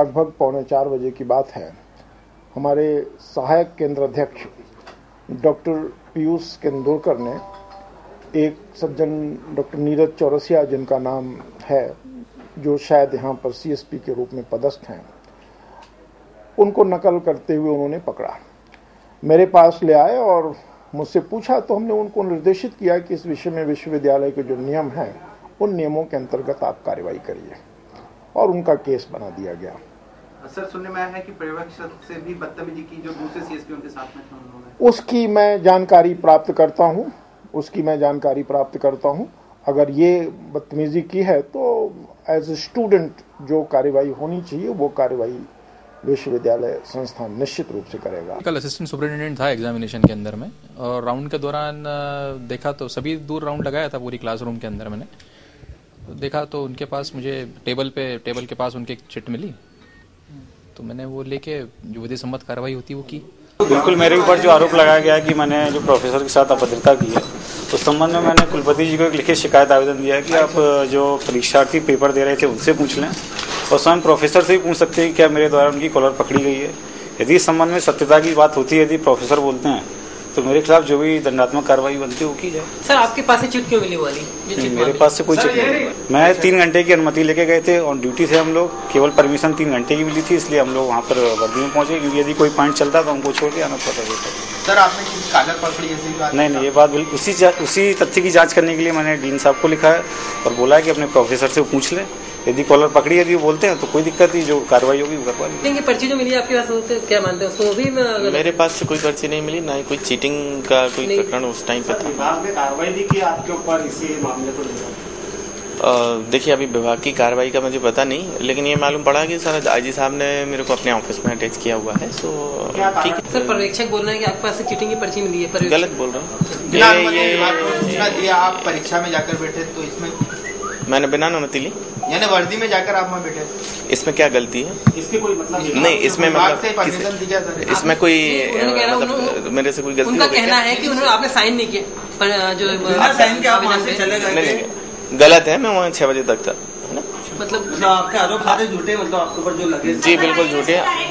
लगभग 3:45 बजे की बात है। हमारे सहायक केंद्र अध्यक्ष डॉक्टर पीयूष तेंदुलकर ने एक सज्जन डॉक्टर नीरज चौरसिया, जिनका नाम है, जो शायद यहाँ पर CSP के रूप में पदस्थ हैं, उनको नकल करते हुए उन्होंने पकड़ा, मेरे पास ले आए और मुझसे पूछा। तो हमने उनको निर्देशित किया कि इस विषय में विश्वविद्यालय के जो नियम हैं उन नियमों के अंतर्गत आप कार्रवाई करिए, और उनका केस बना दिया गया। सर, सुनने में आया है कि पर्यवेक्षक से भी बदतमीजी की जो दूसरे CSP उनके साथ में थे, उसकी मैं जानकारी प्राप्त करता हूँ। अगर ये बदतमीजी की है तो एज ए स्टूडेंट जो कार्रवाई होनी चाहिए वो कार्रवाई विश्वविद्यालय संस्थान निश्चित रूप से करेगा। कल असिस्टेंट सुपरिटेंडेंट था एग्जामिनेशन के अंदर में, और राउंड के दौरान देखा तो सभी दूर राउंड लगाया था पूरी क्लासरूम के अंदर, मैंने देखा तो उनके पास, मुझे टेबल के पास उनके चिट मिली, तो मैंने वो लेके जो विधि सम्मत कार्रवाई होती वो की। बिल्कुल मेरे ऊपर जो आरोप लगाया गया है कि मैंने जो प्रोफेसर के साथ अभद्रता की है, उस संबंध में मैंने कुलपति जी को एक लिखित शिकायत आवेदन दिया है कि आप जो परीक्षार्थी पेपर दे रहे थे उनसे पूछ लें, और स्वयं प्रोफेसर से भी पूछ सकते हैं कि क्या मेरे द्वारा उनकी कॉलर पकड़ी गई है। यदि इस संबंध में सत्यता की बात होती है, यदि प्रोफेसर बोलते हैं, तो मेरे खिलाफ जो भी दंडात्मक कार्रवाई बनती है वो की जाए। सर, आपके पास से चिट क्यों मिली? वाली मेरे पास से कोई चिट नहीं। मैं 3 घंटे की अनुमति लेके गए थे, ऑन ड्यूटी थे हम लोग, केवल परमिशन 3 घंटे की मिली थी, इसलिए हम लोग वहाँ पर वर्दी में पहुँचे, क्योंकि यदि कोई पॉइंट चलता तो हमको छोड़ के आना पड़ता था। सर, आपने किसी कागज पकड़ी ऐसी बात? नहीं, ये बात बिल्कुल उसी तथ्य की जाँच करने के लिए मैंने डीन साहब को लिखा है और बोला है कि अपने प्रोफेसर से पूछ लें, यदि कॉलर पकड़ी, यदि बोलते हैं तो कोई दिक्कत नहीं, जो कार्रवाई होगी वो करवा लेंगे। पर्ची जो मिली आपके पास, क्या मानते हैं उसको? भी मेरे पास से कोई पर्ची नहीं मिली, ना ही कोई चीटिंग का कोई प्रकरण उस टाइम पे था। विभाग ने कार्रवाई भी की आपके ऊपर इसी मामले को लेकर? देखिए, अभी विभाग की कार्रवाई का मुझे पता नहीं, लेकिन ये मालूम पड़ा कि सर IG साहब ने मेरे को अपने ऑफिस में अटैच किया हुआ है। सो ठीक है। सर, पर्यवेक्षक बोल रहे हैं कि आपके पास से चीटिंग की पर्ची मिली है? गलत बोल रहा हूँ। आप परीक्षा में जाकर बैठे तो इसमें मैंने बिना अनुमति ली, यानी वर्दी में जाकर आप वहाँ बैठे, इसमें क्या गलती है? इसके कोई मतलब नहीं, इसमें मतलब इसमें कोई मतलब मेरे से कोई गलती? उनका कहना है कि उन्होंने आपने साइन नहीं किया, पर जो साइन किया आप वहाँ से चले गए, गलत है। मैं वहाँ 6 बजे तक था, है ना? मतलब आपके आरोप सारे झूठे, मतलब आपके ऊपर जो लगे? जी बिल्कुल झूठे।